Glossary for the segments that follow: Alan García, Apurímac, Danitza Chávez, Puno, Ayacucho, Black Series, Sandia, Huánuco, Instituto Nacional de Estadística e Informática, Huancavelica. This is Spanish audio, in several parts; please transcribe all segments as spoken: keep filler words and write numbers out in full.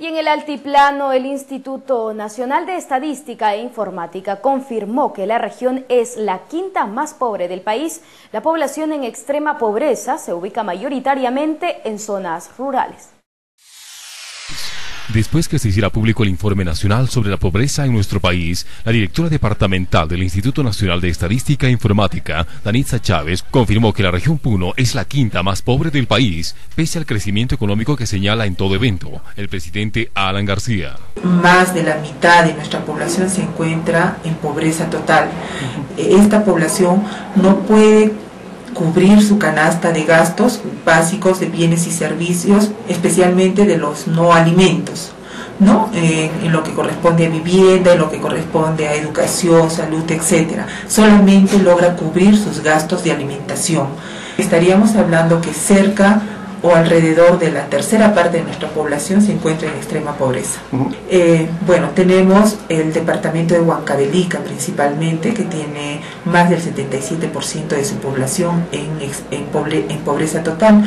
Y en el altiplano, el Instituto Nacional de Estadística e Informática confirmó que la región es la quinta más pobre del país. La población en extrema pobreza se ubica mayoritariamente en zonas rurales. Después que se hiciera público el Informe Nacional sobre la Pobreza en nuestro país, la directora departamental del Instituto Nacional de Estadística e Informática, Danitza Chávez, confirmó que la región Puno es la quinta más pobre del país, pese al crecimiento económico que señala en todo evento el presidente Alan García. Más de la mitad de nuestra población se encuentra en pobreza total. Esta población no puede cubrir su canasta de gastos básicos de bienes y servicios, especialmente de los no alimentos, ¿no? Eh, en lo que corresponde a vivienda, en lo que corresponde a educación, salud, etcétera. Solamente logra cubrir sus gastos de alimentación. Estaríamos hablando que cerca o alrededor de la tercera parte de nuestra población se encuentra en extrema pobreza. Eh, bueno, tenemos el departamento de Huancavelica principalmente, que tiene más del setenta y siete por ciento de su población en, en, pobre, en pobreza total.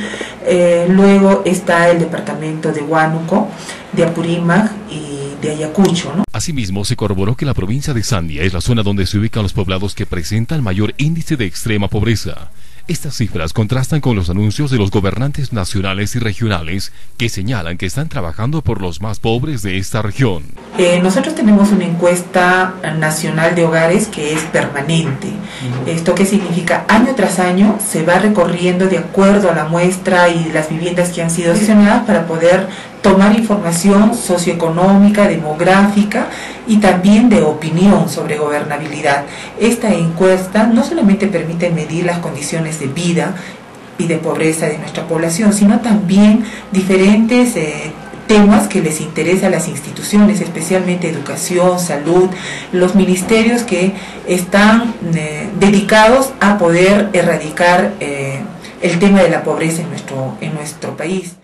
Eh, luego está el departamento de Huánuco, de Apurímac y de Ayacucho, ¿no? Asimismo, se corroboró que la provincia de Sandia es la zona donde se ubican los poblados que presentan mayor índice de extrema pobreza. Estas cifras contrastan con los anuncios de los gobernantes nacionales y regionales que señalan que están trabajando por los más pobres de esta región. Eh, nosotros tenemos una encuesta nacional de hogares que es permanente. ¿Esto qué significa? Año tras año se va recorriendo de acuerdo a la muestra y las viviendas que han sido seleccionadas para poder tomar información socioeconómica, demográfica y también de opinión sobre gobernabilidad. Esta encuesta no solamente permite medir las condiciones de vida y de pobreza de nuestra población, sino también diferentes eh, temas que les interesa a las instituciones, especialmente educación, salud, los ministerios que están eh, dedicados a poder erradicar eh, el tema de la pobreza en nuestro, en nuestro país.